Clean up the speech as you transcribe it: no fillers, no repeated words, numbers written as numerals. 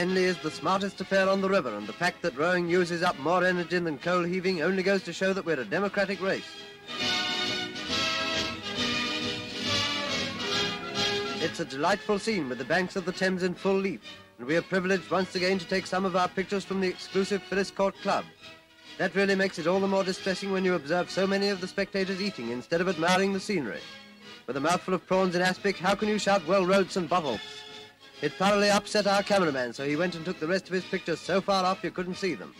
Henley is the smartest affair on the river, and the fact that rowing uses up more energy than coal heaving only goes to show that we're a democratic race. It's a delightful scene with the banks of the Thames in full leaf, and we are privileged once again to take some of our pictures from the exclusive Phyllis Court Club. That really makes it all the more distressing when you observe so many of the spectators eating instead of admiring the scenery. With a mouthful of prawns in aspic, how can you shout well roads and bottles? It thoroughly upset our cameraman, so he went and took the rest of his pictures so far off you couldn't see them.